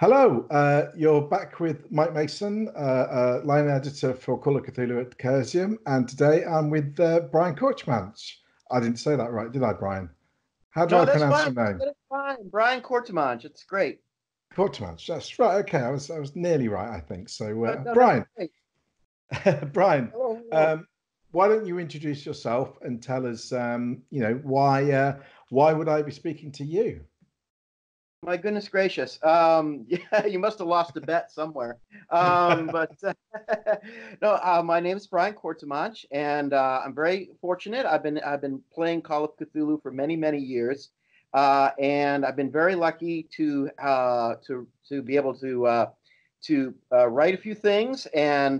Hello, you're back with Mike Mason, line editor for Call of Cthulhu at Chaosium, and today I'm with Brian Courtemanche. I didn't say that right, did I, Brian? How do I pronounce your name? That's fine. Brian Courtemanche, it's great. Courtemanche, that's right. Okay, I was nearly right, I think. So, Brian, Brian, hello, hello. Why don't you introduce yourself and tell us, you know, why would I be speaking to you? My goodness gracious. Yeah, you must have lost a bet somewhere. My name is Brian Courtemanche, and I'm very fortunate. I've been playing Call of Cthulhu for many, many years, and I've been very lucky to be able to write a few things and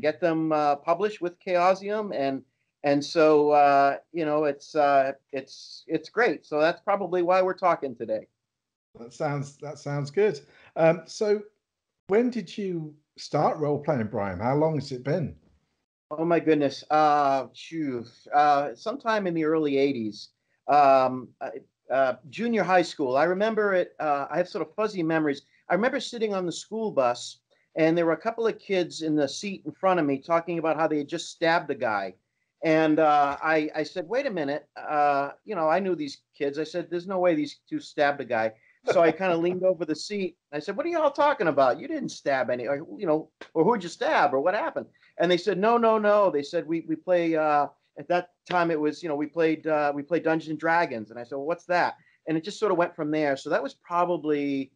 get them published with Chaosium, and so you know, it's great. So that's probably why we're talking today. That sounds good. So when did you start role-playing, Brian? How long has it been? Oh, my goodness. Sometime in the early 80s, junior high school. I remember it. I have sort of fuzzy memories. I remember sitting on the school bus, and there were a couple of kids in the seat in front of me talking about how they had just stabbed a guy. And I said, wait a minute, you know, I knew these kids. I said, there's no way these two stabbed a guy. So I kind of leaned over the seat. I said, what are you all talking about? You didn't stab any, or, you know, or who'd you stab or what happened? And they said, no. They said, we play, at that time it was, you know, we played Dungeons and Dragons. And I said, well, what's that? And it just sort of went from there. So that was probably,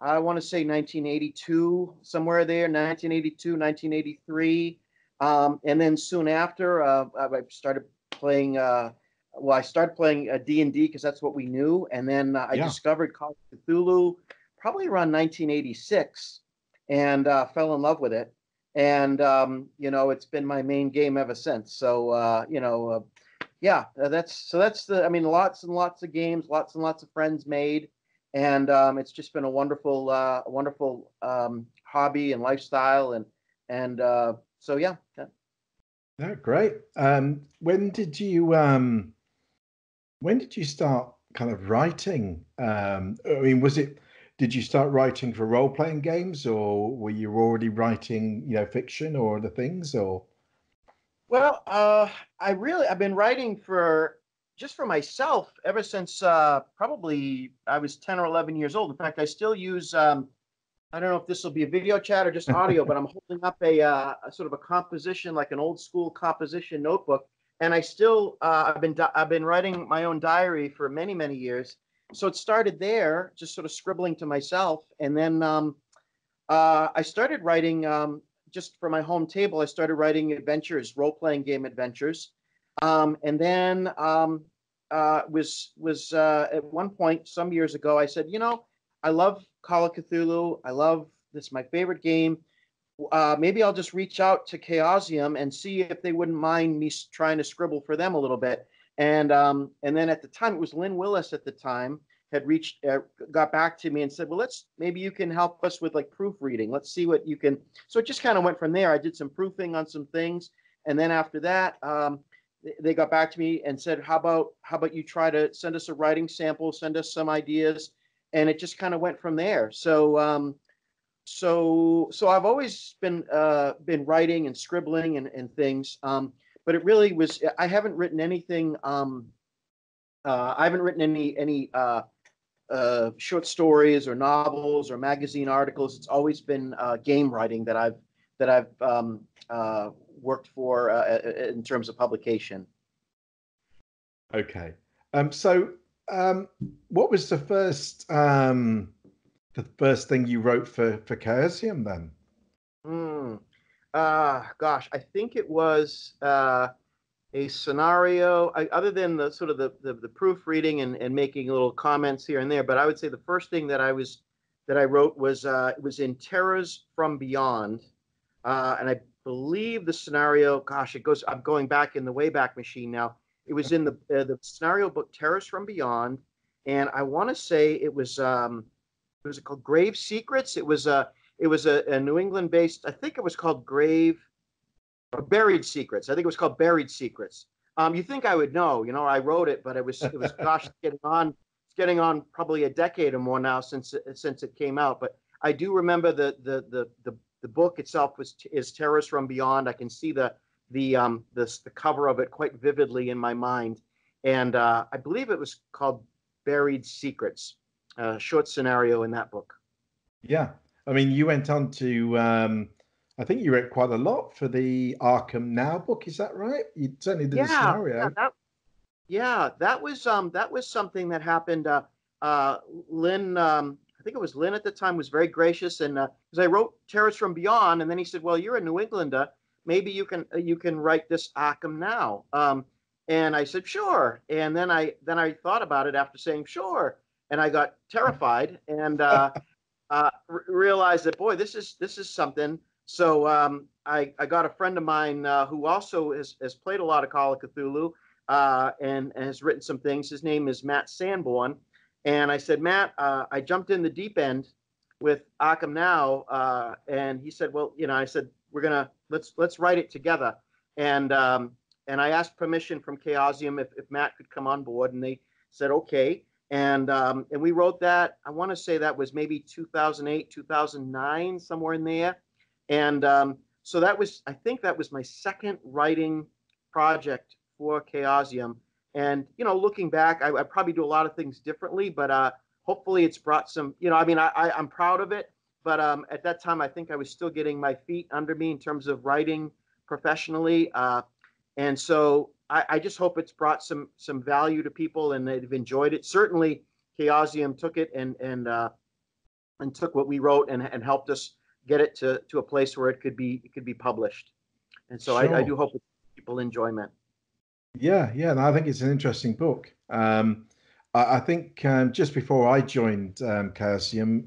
I want to say 1982, somewhere there, 1982, 1983. And then soon after, I started playing D&D because that's what we knew. And then I discovered Call of Cthulhu probably around 1986 and fell in love with it. And, you know, it's been my main game ever since. So, you know, lots and lots of games, lots and lots of friends made. And it's just been a wonderful, hobby and lifestyle and so yeah. No, great. When did you start kind of writing? I mean, did you start writing for role-playing games, or were you already writing, you know, fiction or other things, or? Well, I've been writing for myself ever since probably I was 10 or 11 years old. In fact, I still use. I don't know if this will be a video chat or just audio, but I'm holding up a sort of a composition, like an old school composition notebook. And I still, I've been writing my own diary for many, many years. So it started there, just sort of scribbling to myself. And then I started writing, just for my home table, I started writing adventures, role-playing game adventures. And then was at one point some years ago, I said, you know, I love Call of Cthulhu. I love this, my favorite game. Maybe I'll just reach out to Chaosium and see if they wouldn't mind me trying to scribble for them a little bit. And then at the time, it was Lynn Willis at the time had got back to me and said, well, maybe you can help us with like proofreading. Let's see what you can. So it just kind of went from there. I did some proofing on some things. And then after that, they got back to me and said, how about you try to send us a writing sample, send us some ideas. And it just kind of went from there. So, so I've always been writing and scribbling and things. But it really was. I haven't written anything. I haven't written any short stories or novels or magazine articles. It's always been game writing that I've worked for in terms of publication. Okay. What was the first thing you wrote for Chaosium then? Gosh, I think it was a scenario. Other than the sort of the proofreading and making little comments here and there, but I would say the first thing that I wrote was it was in Terrors from Beyond, and I believe the scenario. Gosh, it goes. I'm going back in the Wayback Machine now. It was in the scenario book Terrors from Beyond, and I want to say it was called Grave Secrets. It was a New England based. I think it was called Buried Secrets. I think it was called Buried Secrets. You think I would know? You know, I wrote it, but it was gosh, getting on it's getting on probably a decade or more now since it came out. But I do remember the book itself is Terrors from Beyond. I can see the cover of it quite vividly in my mind. And I believe it was called Buried Secrets, a short scenario in that book. Yeah. I mean, you went on to, I think you read quite a lot for the Arkham Now book. Is that right? You certainly did a scenario. That was something that happened. Lynn, I think it was Lynn at the time, was very gracious. And because I wrote Terrors from Beyond, and then he said, well, you're a New Englander. Maybe you can write this Arkham Now. And I said, sure. And then I thought about it after saying, sure. And I got terrified and realized that, boy, this is something. So I got a friend of mine who also has played a lot of Call of Cthulhu and has written some things. His name is Matt Sanborn. And I said, Matt, I jumped in the deep end with Arkham Now. And he said, well, I said, let's write it together. And I asked permission from Chaosium if Matt could come on board, and they said okay. And we wrote that. I want to say that was maybe 2008, 2009, somewhere in there. And so I think that was my second writing project for Chaosium. And looking back, I probably do a lot of things differently, but hopefully it's brought some. I'm proud of it. But at that time, I think I was still getting my feet under me in terms of writing professionally. And so I just hope it's brought some value to people and they've enjoyed it. Certainly, Chaosium took it and took what we wrote and helped us get it to a place where it could be published. And so sure. I do hope people enjoy that. Yeah, and I think it's an interesting book. I think just before I joined Chaosium,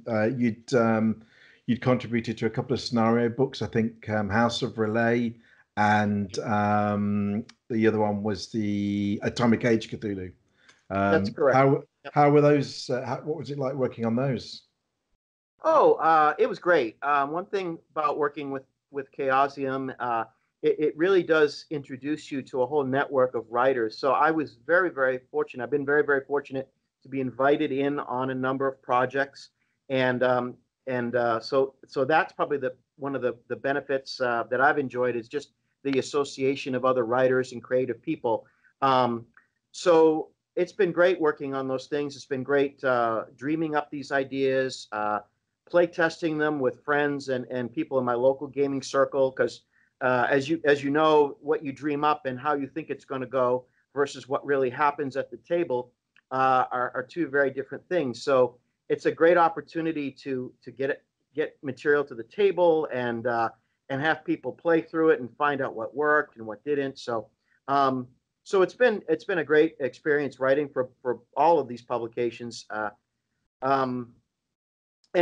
you'd contributed to a couple of scenario books. I think House of R'lyeh. And the other one was the Atomic Age Cthulhu. That's correct. How were those? What was it like working on those? It was great. One thing about working with Chaosium, it really does introduce you to a whole network of writers. So I was very, very fortunate. I've been very, very fortunate to be invited in on a number of projects, so that's probably one of the benefits that I've enjoyed is just the association of other writers and creative people. So it's been great working on those things. It's been great dreaming up these ideas, play testing them with friends and people in my local gaming circle. Because as you know, what you dream up and how you think it's going to go versus what really happens at the table are two very different things. So it's a great opportunity to get material to the table and have people play through it and find out what worked and what didn't. So so it's been a great experience writing for all of these publications, and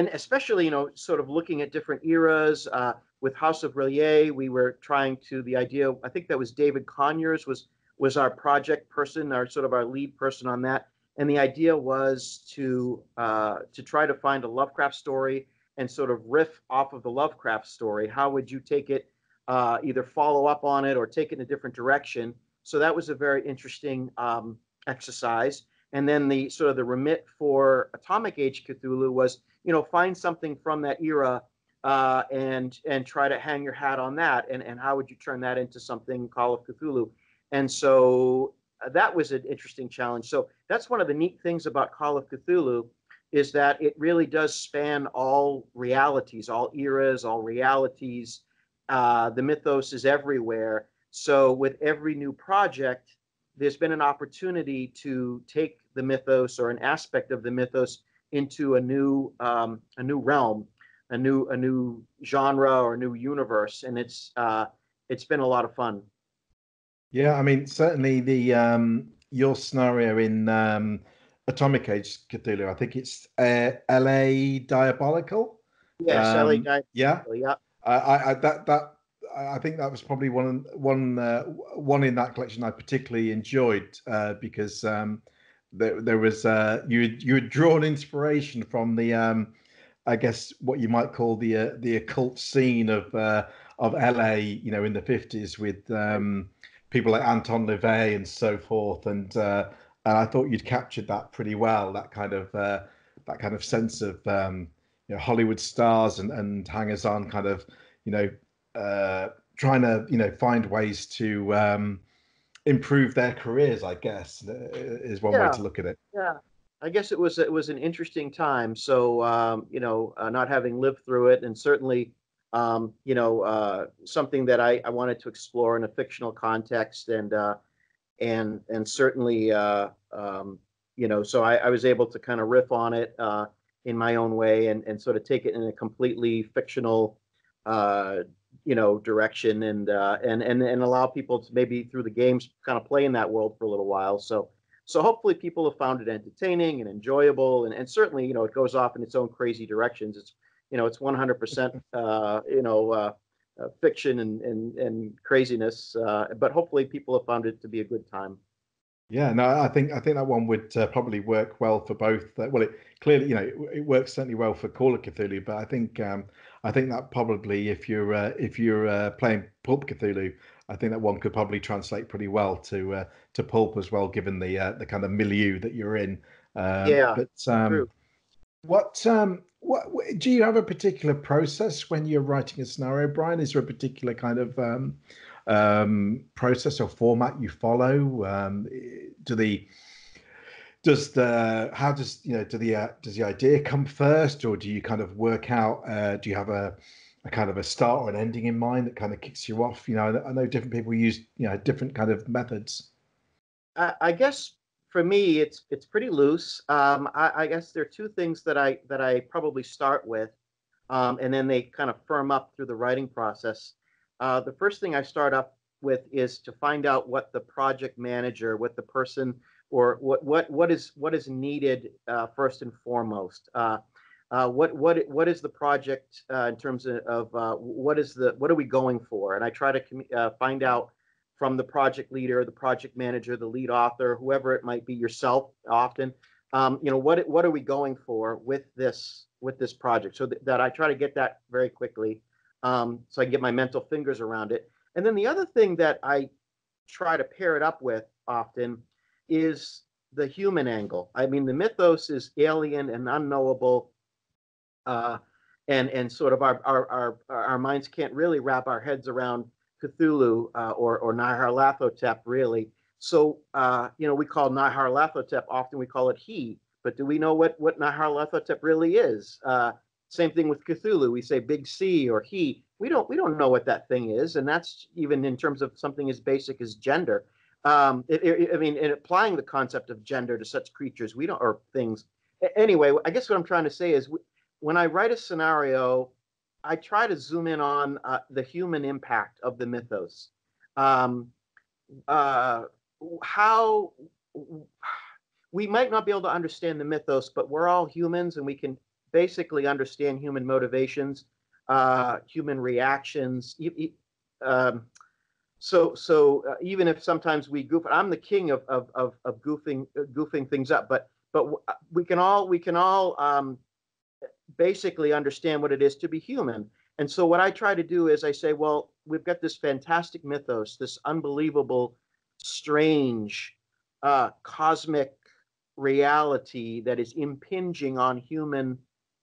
especially sort of looking at different eras. With House of R'lyeh, we were trying to the idea. I think that was David Conyers was our project person, our lead person on that, and the idea was to try to find a Lovecraft story and sort of riff off of the Lovecraft story. How would you take it, either follow up on it or take it in a different direction? So that was a very interesting exercise. And then the sort of the remit for Atomic Age Cthulhu was, find something from that era and try to hang your hat on that. And how would you turn that into something Call of Cthulhu? And so that was an interesting challenge. So that's one of the neat things about Call of Cthulhu, is that it really does span all realities, all eras, all realities. The mythos is everywhere. So with every new project, there's been an opportunity to take the mythos or an aspect of the mythos into a new realm, a new genre or a new universe, and it's been a lot of fun. Yeah, I mean certainly the your scenario in Atomic Age Cthulhu, I think it's LA Diabolical. Yes, LA Diabolical. Yeah. I think that was probably one in that collection I particularly enjoyed because there was you had drawn inspiration from the I guess what you might call the occult scene of LA, in the 50s with people like Anton LeVey and so forth, and And I thought you'd captured that pretty well, that kind of sense of you know, Hollywood stars and hangers-on kind of, you know, trying to, you know, find ways to improve their careers, I guess, is one way to look at it. Yeah, I guess it was an interesting time. So, you know, not having lived through it, and certainly, you know, something that I wanted to explore in a fictional context, and certainly, you know, so I was able to kind of riff on it in my own way, and sort of take it in a completely fictional, you know, direction, and allow people to maybe through the games kind of play in that world for a little while. So hopefully people have found it entertaining and enjoyable, and certainly, you know, it goes off in its own crazy directions. It's, you know, it's 100%, you know, fiction and craziness, but hopefully people have found it to be a good time. Yeah, no, I think that one would probably work well for both. Well, it clearly, you know, it works certainly well for Call of Cthulhu, but I think that probably if you're playing Pulp Cthulhu, I think that one could probably translate pretty well to Pulp as well, given the kind of milieu that you're in. Yeah, but true. What do you have a particular process when you're writing a scenario, Brian? Is there a particular kind of process or format you follow? Does the idea come first, or do you kind of work out? Do you have a kind of a start or an ending in mind that kind of kicks you off? You know, I know different people use, you know, different kind of methods. I guess for me, it's pretty loose. I guess there are two things that I probably start with, and then they kind of firm up through the writing process. The first thing I start up with is to find out what the project manager, what the person, or what is needed first and foremost. What is the project in terms of what are we going for? And I try to find out from the project leader, the project manager, the lead author, whoever it might be, yourself often. You know, what are we going for with this project? So that I try to get that very quickly. So I can get my mental fingers around it. And then the other thing that I try to pair it up with often is the human angle. I mean, the mythos is alien and unknowable, and sort of our minds can't really wrap our heads around Cthulhu or Nyarlathotep, really. So, you know, we call Nyarlathotep, often we call it he, but do we know what Nyarlathotep really is? Same thing with Cthulhu. We say big C or he. We don't know what that thing is, and that's even in terms of something as basic as gender. I mean, in applying the concept of gender to such creatures, we don't, or things. Anyway, I guess what I'm trying to say is, when I write a scenario, I try to zoom in on the human impact of the mythos. How we might not be able to understand the mythos, but we're all humans, and we can basically understand human motivations, human reactions. So even if sometimes we goof, I'm the king of goofing things up, but we can all basically understand what it is to be human. And so what I try to do is I say, well, we've got this fantastic mythos, this unbelievable, strange, cosmic reality that is impinging on human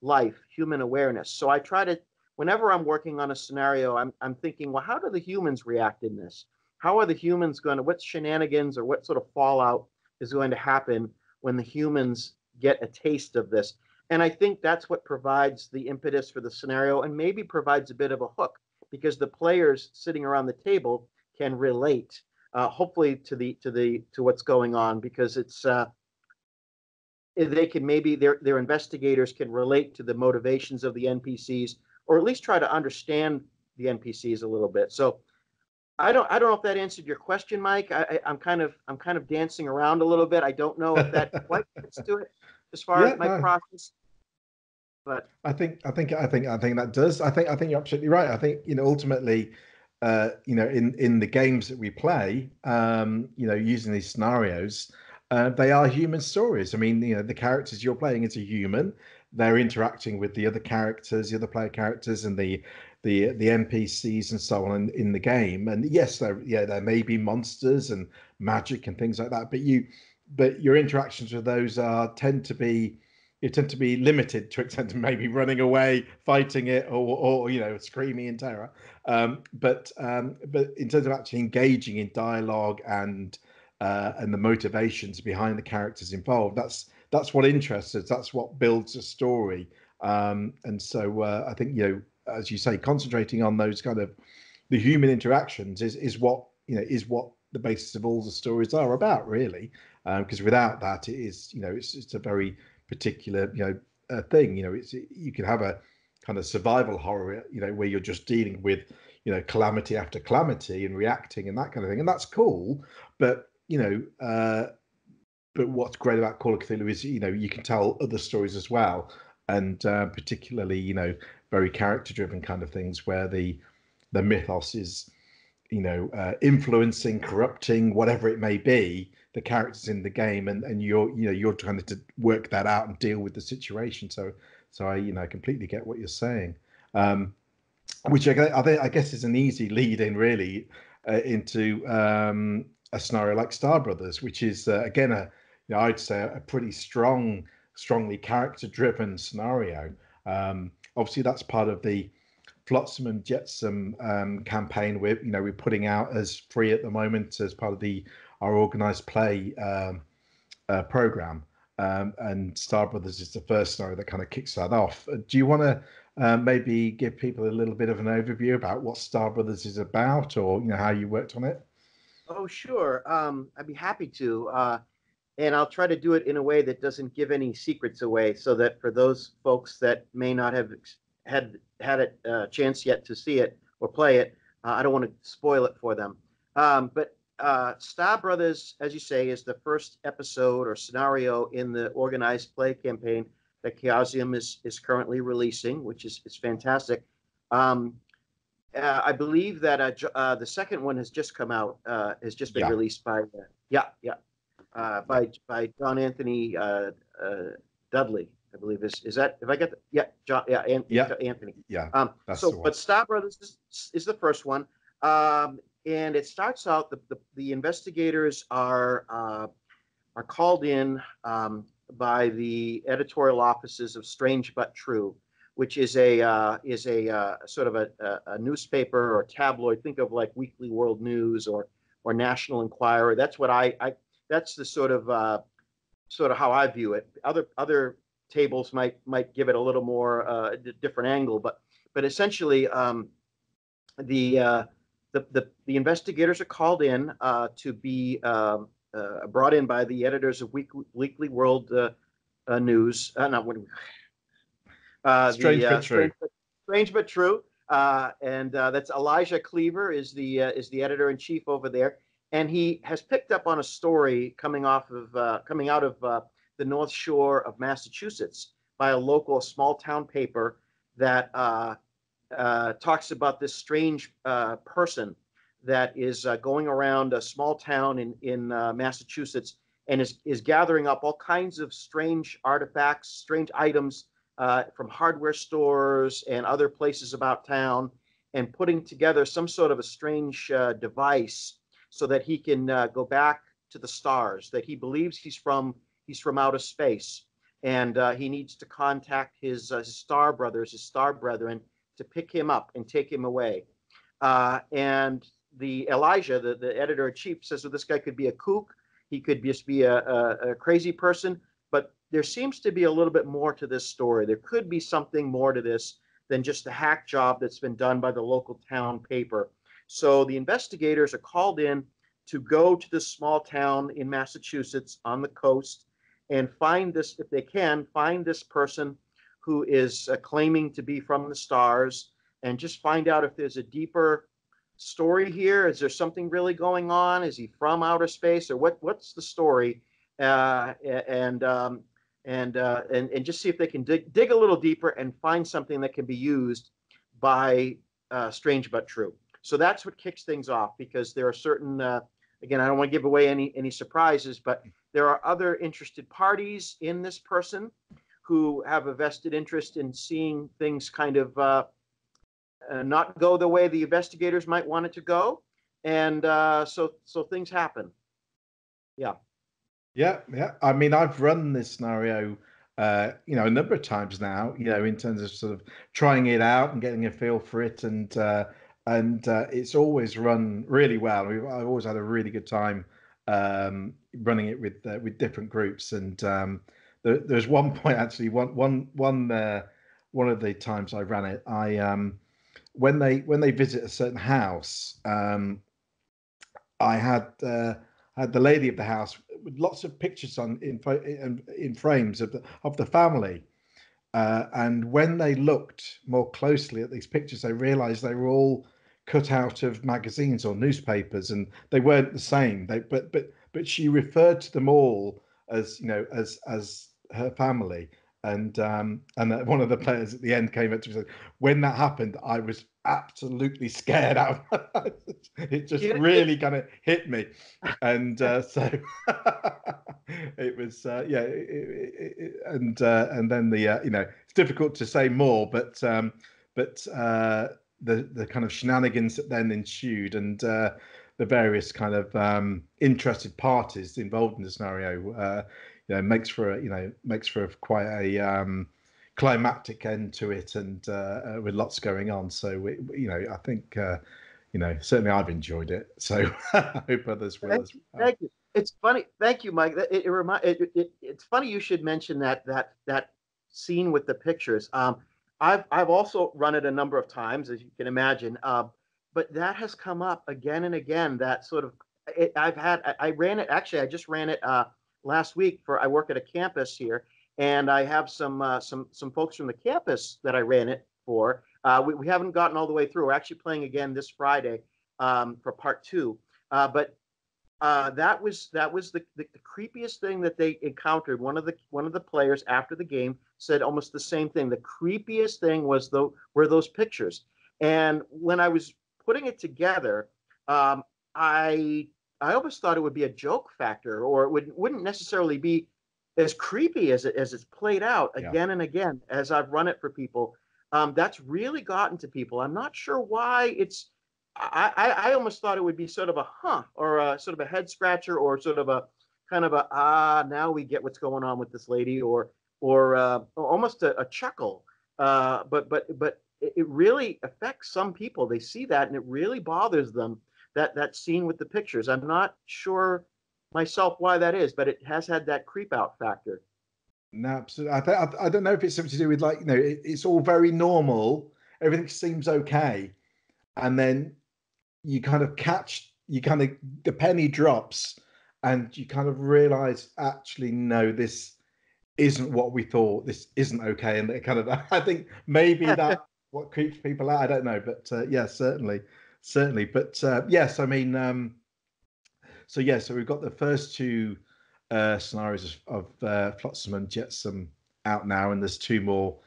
life, human awareness. So I try to, whenever I'm working on a scenario, I'm thinking, well, how do the humans react in this? How are the humans going to, what shenanigans or what sort of fallout is going to happen when the humans get a taste of this? And I think that's what provides the impetus for the scenario, and maybe provides a bit of a hook, because the players sitting around the table can relate, hopefully, to what's going on, because it's they can, maybe their investigators can relate to the motivations of the NPCs, or at least try to understand the NPCs a little bit. So I don't know if that answered your question, Mike. I'm kind of dancing around a little bit. I don't know if that quite fits to it as far as my process. But I think that does. I think you're absolutely right. I think, you know, ultimately, you know, in the games that we play, you know, using these scenarios, they are human stories. I mean, you know, the characters you're playing as a human, they're interacting with the other characters, the other player characters, and the NPCs and so on in the game. And yes, there may be monsters and magic and things like that, but you but your interactions with those are tend to be limited to extent of maybe running away, fighting it, or you know, screaming in terror. But in terms of actually engaging in dialogue and the motivations behind the characters involved, that's what interests us. That's what builds a story. And so I think, you know, as you say, concentrating on those kind of the human interactions is what the basis of all the stories are about, really. Because without that, it is, you know, it's a very particular, you know, thing. You know, you can have a kind of survival horror, you know, where you're just dealing with, you know, calamity after calamity and reacting and that kind of thing, and that's cool. But you know, but what's great about Call of Cthulhu is, you know, you can tell other stories as well, and particularly, you know, very character-driven kind of things where the mythos is, you know, influencing, corrupting, whatever it may be, the characters in the game, and you're trying to work that out and deal with the situation. So I, you know, completely get what you're saying, which I guess is an easy lead-in, really, into a scenario like Star Brothers, which is again you know, I'd say a pretty strongly character-driven scenario. Obviously, that's part of the Flotsam and Jetsam campaign we're putting out as free at the moment as part of our organised play programme. And Star Brothers is the first scenario that kind of kicks that off. Do you want to maybe give people a little bit of an overview about what Star Brothers is about, or, you know, how you worked on it? Oh, sure. I'd be happy to. And I'll try to do it in a way that doesn't give any secrets away, so that for those folks that may not have had a chance yet to see it or play it, I don't want to spoil it for them. But Star Brothers, as you say, is the first episode or scenario in the organized play campaign that Chaosium is currently releasing, which is fantastic. I believe that the second one has just come out, has just been released by John Anthony Dudley, I believe. Is that, if I get that? Yeah, John, yeah, Anthony. Yeah. But Star Brothers is the first one. And it starts out, the investigators are called in by the editorial offices of Strange But True, which is a sort of a newspaper or tabloid. Think of like Weekly World News or National Enquirer. That's what that's the sort of how I view it. Other tables might give it a little more different angle, but essentially the investigators are called in to be brought in by the editors of Weekly World News. Strange But True, and that's Elijah Cleaver is the editor in chief over there, and he has picked up on a story coming out of the North Shore of Massachusetts by a local small town paper that talks about this strange person that is going around a small town in Massachusetts and is gathering up all kinds of strange artifacts, strange items from hardware stores and other places about town, and putting together some sort of a strange device so that he can go back to the stars, that he believes he's from outer space, and he needs to contact his star brethren, to pick him up and take him away. And Elijah, the editor-in-chief, says, well, this guy could be a kook. He could just be a crazy person. But there seems to be a little bit more to this story. There could be something more to this than just the hack job that's been done by the local town paper. So the investigators are called in to go to this small town in Massachusetts on the coast and find this, if they can, find this person who is claiming to be from the stars, and just find out if there's a deeper story here. Is there something really going on? Is he from outer space, or what's the story? And just see if they can dig a little deeper and find something that can be used by Strange But True. So that's what kicks things off, because there are certain, again, I don't want to give away any surprises, but there are other interested parties in this person who have a vested interest in seeing things kind of not go the way the investigators might want it to go, and so things happen. Yeah. Yeah. I mean, I've run this scenario, a number of times now, in terms of sort of trying it out and getting a feel for it. And it's always run really well. I've always had a really good time running it with different groups. And there's one point, actually, one of the times I ran it, when they visit a certain house, I had the lady of the house with lots of pictures in frames of the family, and when they looked more closely at these pictures, they realized they were all cut out of magazines or newspapers, and they weren't the same. But she referred to them all as her family. And one of the players at the end came up to me and said, when that happened, I was absolutely scared out of my life. It just really kind of hit me. And so it was, yeah. And then the, it's difficult to say more, but the kind of shenanigans that then ensued, and the various kind of interested parties involved in the scenario, makes for quite a climactic end to it, and with lots going on. So I think certainly I've enjoyed it. So I hope others will. Thank you. It's funny. Thank you, Mike. It's funny you should mention that scene with the pictures. I've also run it a number of times, as you can imagine, but that has come up again and again. That sort of I ran it. Actually, I just ran it. Last week, I work at a campus here, and I have some folks from the campus that I ran it for. We haven't gotten all the way through. We're actually playing again this Friday for part two. But that was the creepiest thing that they encountered. One of the players after the game said almost the same thing. The creepiest thing were those pictures. And when I was putting it together, I always thought it would be a joke factor, or it wouldn't necessarily be as creepy as it's played out again and again as I've run it for people. That's really gotten to people. I'm not sure why. I almost thought it would be sort of a or a sort of a head scratcher, or sort of a kind of a now we get what's going on with this lady, or almost a chuckle. But it really affects some people. They see that and it really bothers them. That scene with the pictures. I'm not sure myself why that is, but it has had that creep out factor. No, absolutely. I don't know if it's something to do with it's all very normal. Everything seems okay, and then you kind of the penny drops, and you kind of realize, actually, no, this isn't what we thought. This isn't okay, and it kind of. I think maybe that what creeps people out. I don't know, but yeah, certainly. Certainly, but yes, I mean, so we've got the first two scenarios of Flotsam and Jetsam out now, and there's two more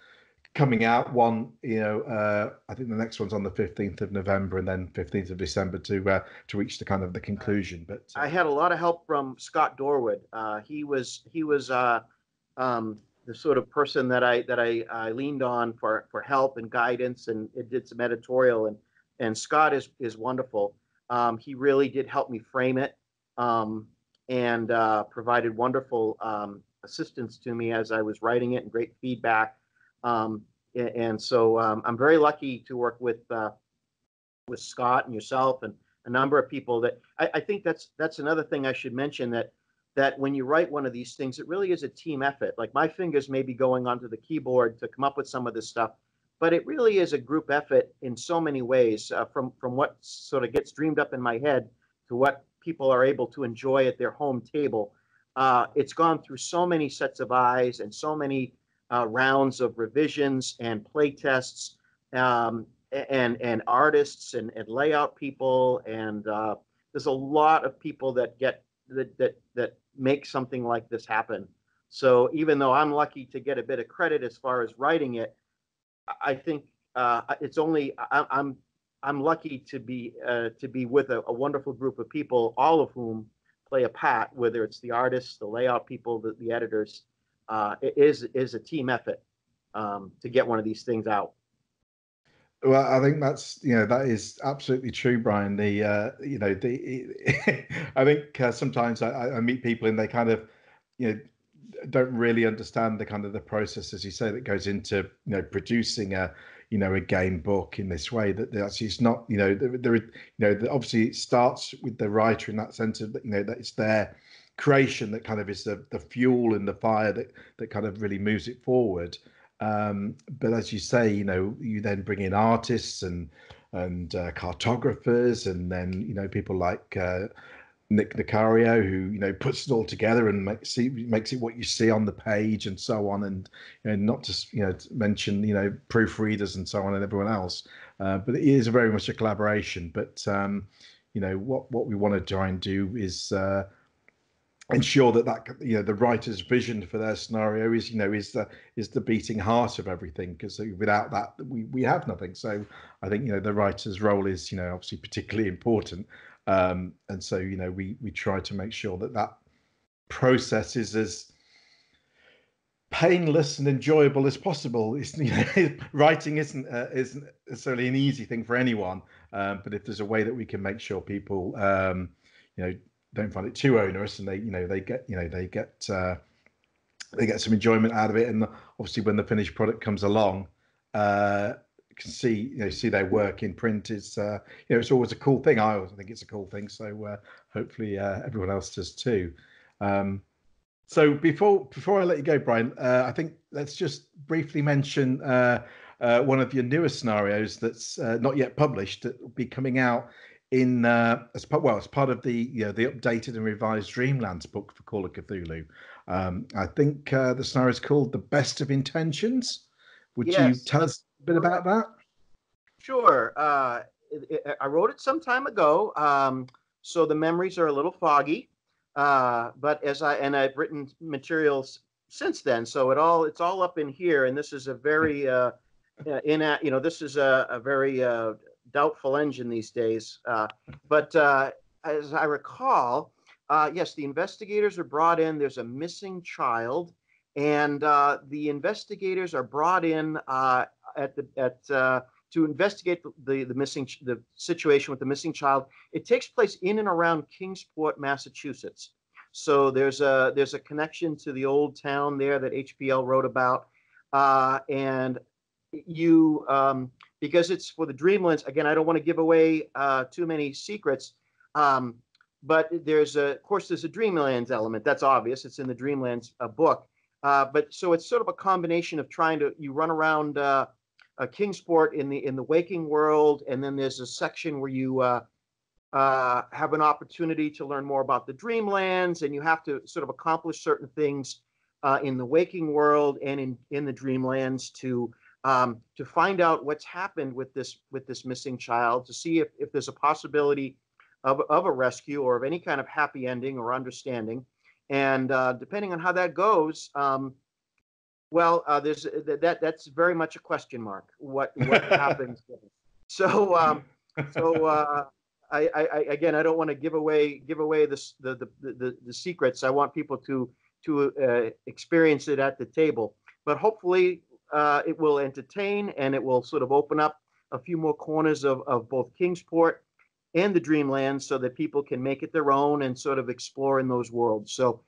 coming out. One, I think the next one's on the 15th of November, and then 15th of December to reach the kind of the conclusion. But I had a lot of help from Scott Dorwood. He was the sort of person that I leaned on for help and guidance, and it did some editorial . And Scott is wonderful. He really did help me frame it, and provided wonderful assistance to me as I was writing it, and great feedback. And so I'm very lucky to work with Scott and yourself and a number of people. That I think that's another thing I should mention, that when you write one of these things, it really is a team effort. Like, my fingers may be going onto the keyboard to come up with some of this stuff, but it really is a group effort in so many ways, from what sort of gets dreamed up in my head to what people are able to enjoy at their home table. It's gone through so many sets of eyes and so many rounds of revisions and play tests, and artists and layout people. And there's a lot of people that make something like this happen. So even though I'm lucky to get a bit of credit as far as writing it, I think I'm lucky to be with a wonderful group of people, all of whom play a part. Whether it's the artists, the layout people, the editors, it is a team effort to get one of these things out. Well, I think that's, you know, that is absolutely true, Brian. The, you know, the, I think sometimes I meet people and they kind of, you know, don't really understand the kind of the process, as you say, that goes into, you know, producing a, you know, a game book in this way, that actually it's not, you know, there, you know, obviously it starts with the writer in that sense of, you know, that it's their creation that kind of is the fuel and the fire that kind of really moves it forward. But as you say, you know, you then bring in artists and cartographers, and then, you know, people like Nick Nicario, who, you know, puts it all together and makes it what you see on the page and so on, and, you know, not to, you know, mention, you know, proofreaders and so on and everyone else. But it is very much a collaboration. But, you know, what we want to try and do is ensure that, you know, the writer's vision for their scenario is, you know, is the beating heart of everything, because without that we have nothing. So I think, you know, the writer's role is, you know, obviously particularly important. And so, you know, we try to make sure that process is as painless and enjoyable as possible. It's, you know, writing isn't necessarily an easy thing for anyone, but if there's a way that we can make sure people, you know, don't find it too onerous, and they get some enjoyment out of it, and obviously when the finished product comes along, can see their work in print is, you know, it's always a cool thing. I always think it's a cool thing. So hopefully everyone else does too. So before I let you go, Brian, I think let's just briefly mention one of your newest scenarios that's not yet published, that will be coming out in as part of the, you know, the updated and revised Dreamlands book for Call of Cthulhu. I think the scenario is called The Best of Intentions. Would you tell us bit about that? Sure. I wrote it some time ago, so the memories are a little foggy, but I've written materials since then, so it's all up in here, and this is a very this is a very doubtful engine these days, but as I recall, yes, the investigators are brought in. There's a missing child, and the investigators are brought in to investigate the situation with the missing child. It takes place in and around Kingsport, Massachusetts. So there's a connection to the old town there that HPL wrote about, and you because it's for the Dreamlands again. I don't want to give away too many secrets, but there's a Dreamlands element. That's obvious. It's in the Dreamlands book, but so it's sort of a combination of you run around. Kingsport in the waking world, and then there's a section where you have an opportunity to learn more about the Dreamlands, and you have to sort of accomplish certain things in the waking world and in the Dreamlands to find out what's happened with this missing child, to see if there's a possibility of a rescue or of any kind of happy ending or understanding, and depending on how that goes. There's that's very much a question mark. What happens? So, I don't want to give away the secrets. I want people to experience it at the table. But hopefully, it will entertain, and it will sort of open up a few more corners of both Kingsport and the Dreamland, so that people can make it their own and sort of explore in those worlds. So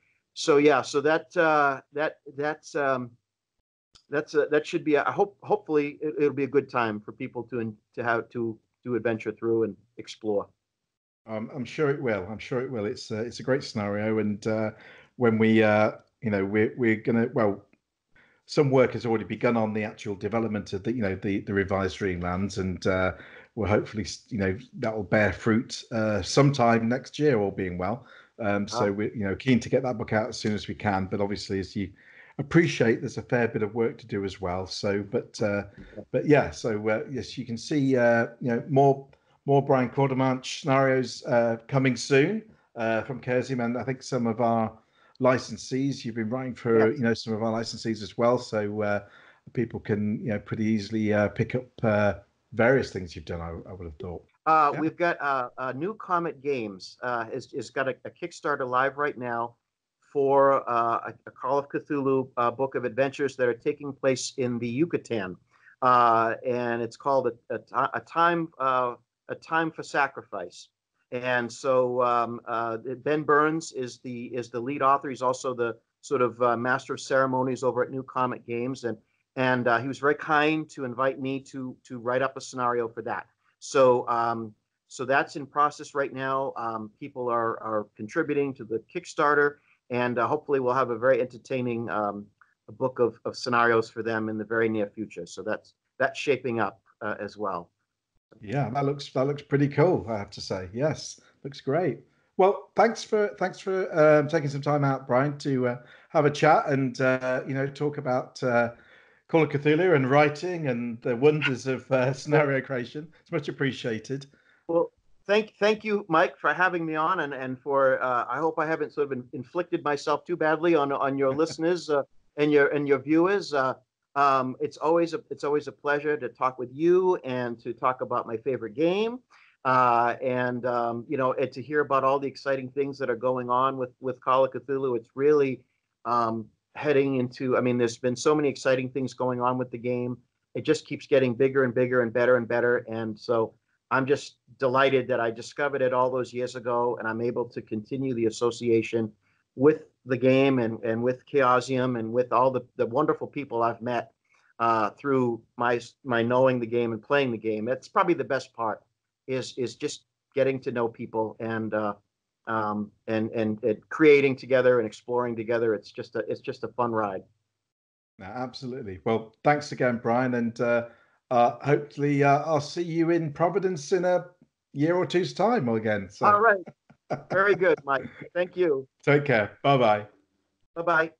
that should be hopefully it'll be a good time for people to adventure through and explore. I'm sure it will. It's a great scenario, and when we we're gonna, some work has already begun on the actual development of the revised Dreamlands, and we'll hopefully, you know, that will bear fruit sometime next year, all being well. So we're, you know, keen to get that book out as soon as we can, but obviously, as you appreciate, there's a fair bit of work to do as well. So, but yeah, so yes, you can see you know, more Brian Courtemanche scenarios coming soon from Chaosium, and I think some of our licensees. You've been writing for you know, some of our licensees as well, so people can, you know, pretty easily pick up various things you've done. I would have thought. We've got New Comet Games has got a Kickstarter live right now for a Call of Cthulhu book of adventures that are taking place in the Yucatan. and it's called A Time for Sacrifice. And so Ben Burns is the lead author. He's also the sort of master of ceremonies over at New Comet Games, and he was very kind to invite me to write up a scenario for that. So so that's in process right now. People are contributing to the Kickstarter, and hopefully we'll have a very entertaining a book of scenarios for them in the very near future. So that's shaping up as well. Yeah, that looks pretty cool, I have to say. Yes, looks great. Well, thanks for taking some time out, Brian, to have a chat and talk about Call of Cthulhu and writing and the wonders of scenario creation. It's much appreciated. Well, thank you, Mike, for having me on, and for I hope I haven't sort of inflicted myself too badly on your listeners and your viewers. It's always a pleasure to talk with you and to talk about my favorite game, and to hear about all the exciting things that are going on with Call of Cthulhu. It's really heading into, I mean, there's been so many exciting things going on with the game. It just keeps getting bigger and bigger and better and better. And so I'm just delighted that I discovered it all those years ago, and I'm able to continue the association with the game and with Chaosium and with all the wonderful people I've met through my knowing the game and playing the game. That's probably the best part, is just getting to know people and creating together and exploring together. It's just a fun ride. No, absolutely. Well, thanks again, Brian, and hopefully I'll see you in Providence in a year or two's time again. So. All right. Very good, Mike. Thank you. Take care. Bye-bye. Bye-bye.